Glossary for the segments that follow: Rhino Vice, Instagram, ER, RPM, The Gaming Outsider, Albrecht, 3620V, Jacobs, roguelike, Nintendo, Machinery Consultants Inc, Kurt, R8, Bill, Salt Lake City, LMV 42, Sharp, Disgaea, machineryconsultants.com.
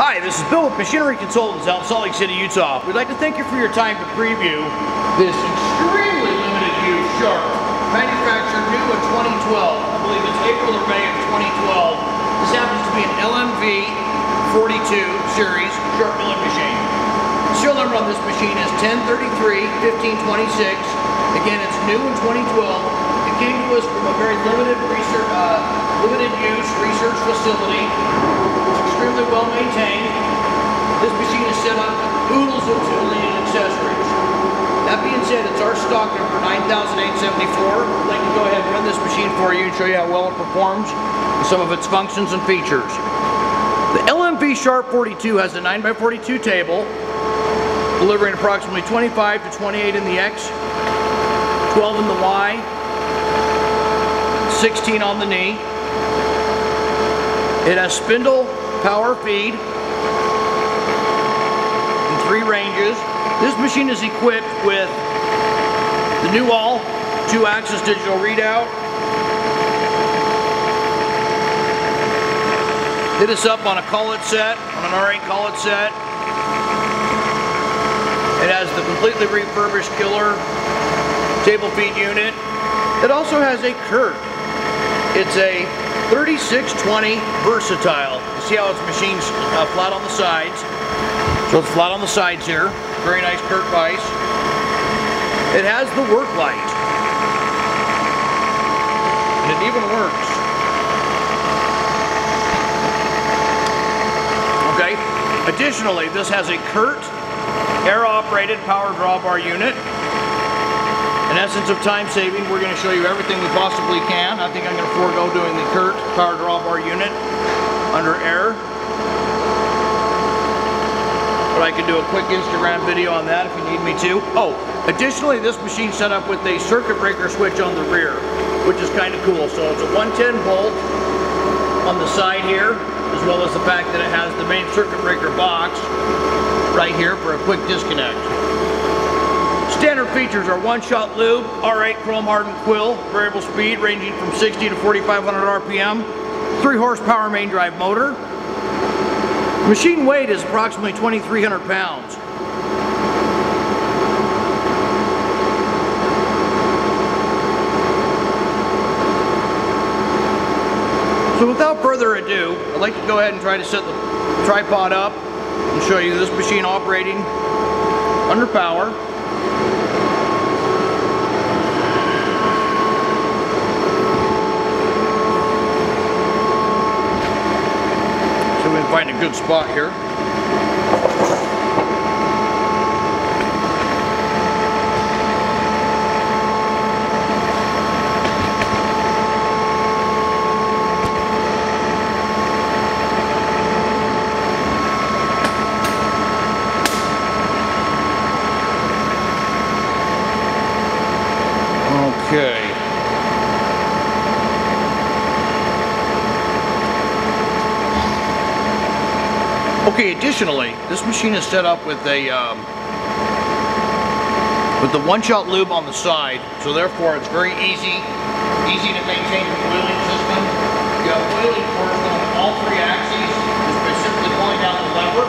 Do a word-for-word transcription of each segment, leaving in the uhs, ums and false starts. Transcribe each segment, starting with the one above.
Hi, this is Bill with Machinery Consultants out in Salt Lake City, Utah. We'd like to thank you for your time to preview this extremely limited use Sharp, manufactured new in twenty twelve. I believe it's April or May of twenty twelve. This happens to be an L M V forty-two series Sharp milling machine. The serial number on this machine is ten thirty-three fifteen twenty-six. Again, it's new in twenty twelve. Came to us from a very limited research, uh, limited use research facility. It's extremely well maintained. This machine is set up with oodles of tooling and accessories. That being said, it's our stock number nine thousand eight hundred seventy-four. I'd like to go ahead and run this machine for you and show you how well it performs and some of its functions and features. The L M V Sharp forty-two has a nine by forty-two table, delivering approximately twenty-five to twenty-eight in the X, twelve in the Y, sixteen on the knee. It has spindle, power feed, and three ranges. This machine is equipped with the new all two-axis digital readout. Hit us up on a collet set, on an R eight collet set. It has the completely refurbished killer table feed unit. It also has a Kurt. It's a thirty-six twenty versatile. You see how its machine's uh, flat on the sides. So it's flat on the sides here. Very nice Kurt Vice. It has the work light. And it even works. Okay. Additionally, this has a Kurt air-operated power drawbar unit. In essence of time saving, we're going to show you everything we possibly can. I think I'm going to forego doing the Kurt power drawbar unit under air. But I can do a quick Instagram video on that if you need me to. Oh, additionally, this machine's set up with a circuit breaker switch on the rear, which is kind of cool. So it's a one ten volt on the side here, as well as the fact that it has the main circuit breaker box right here for a quick disconnect. Standard features are one-shot lube, R eight chrome hardened quill, variable speed ranging from sixty to forty-five hundred R P M, three horsepower main drive motor. Machine weight is approximately twenty-three hundred pounds. So without further ado, I'd like to go ahead and try to set the tripod up and show you this machine operating under power. Find a good spot here. Okay. Okay, additionally, this machine is set up with a um, with the one-shot lube on the side, so therefore it's very easy, easy to maintain your oiling system. You have oiling portion on all three axes, just by simply pulling down the lever.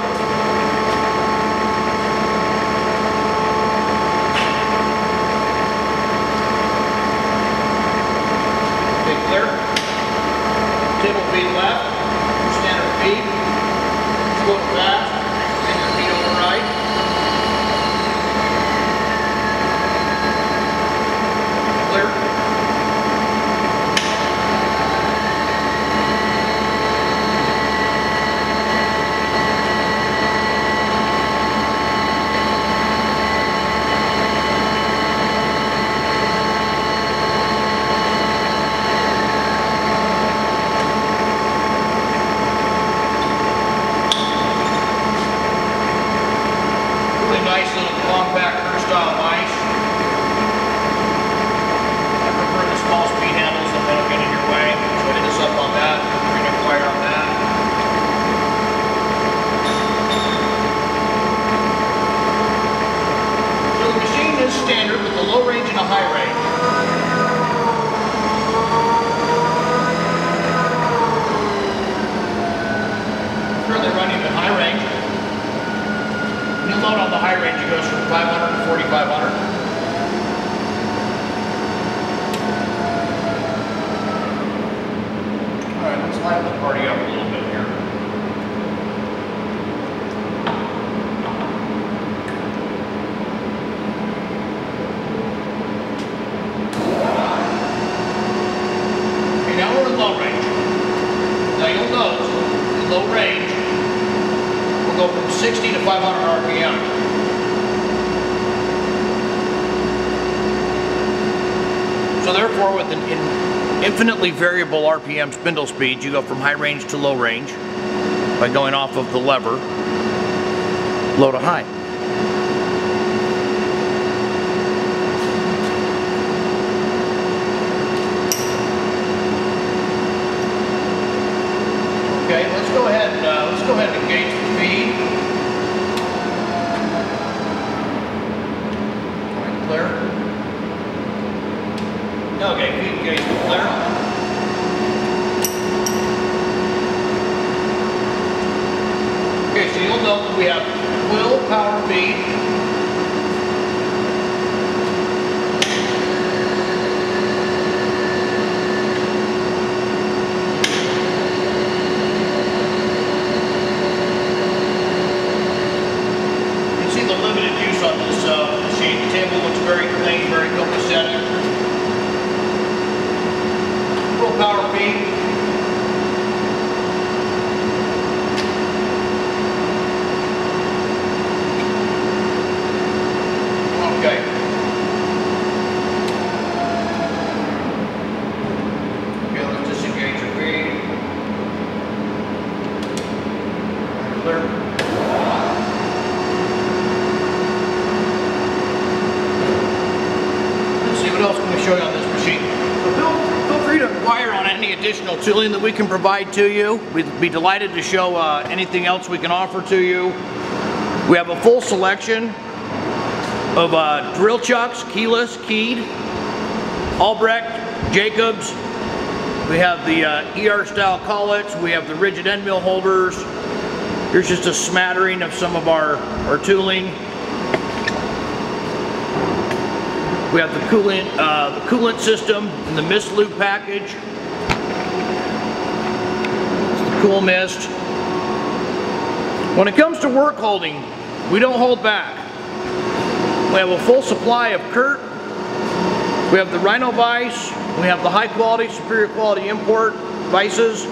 Okay, clear. Table feed left, standard feed. Look back, and your feet over right. Clear. thirty-five hundred to forty-five hundred. Lighten the party up a little bit here. Okay, now we're in low range. Now you'll notice, in low range, we'll go from sixty to five hundred R P M. So therefore, with an in infinitely variable R P M spindle speed, you go from high range to low range by going off of the lever, low to high. Okay, let's go ahead and uh, let's go ahead and engage the feed. All right, clear. Okay, feed engaged with flare. Okay, so you'll note that we have quill power feed. You can see the limited use on this uh, machine. The table looks very clean, very copacetic. Power feed. Okay. Okay, let's disengage the feed. Clear. Let's see what else can we show you on this machine. To inquire on any additional tooling that we can provide to you. We'd be delighted to show uh, anything else we can offer to you. We have a full selection of uh, drill chucks, keyless, keyed, Albrecht, Jacobs. We have the uh, E R style collets. We have the rigid end mill holders. Here's just a smattering of some of our, our tooling. We have the coolant, uh, the coolant system and the mist loop package. It's the cool mist. When it comes to work holding, we don't hold back. We have a full supply of Kurt. We have the Rhino Vice. We have the high quality, superior quality import vices.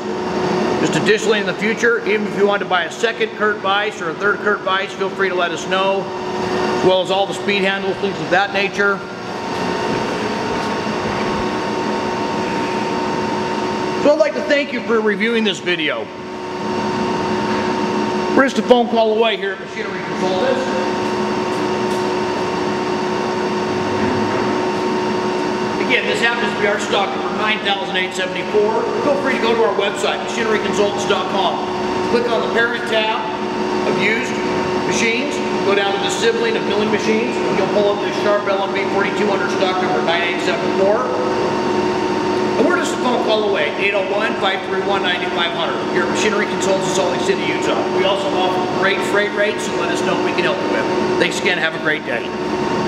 Just additionally in the future, even if you want to buy a second Kurt Vice or a third Kurt Vice, feel free to let us know. As well as all the speed handles, things of that nature. So I'd like to thank you for reviewing this video. We're just a phone call away here at Machinery Consultants. Again, this happens to be our stock number nine thousand eight hundred seventy-four. Feel free to go to our website, machinery consultants dot com. Click on the parent tab of used machines. Go down to the sibling of milling machines. You'll pull up this Sharp L M V forty-two under stock number nine eight seven four. And we're just a phone call away, eight oh one, five three one, nine five zero zero. Your Machinery Consultants in Salt Lake City, Utah. We also offer great freight rates, so let us know what we can help you with. Thanks again, have a great day.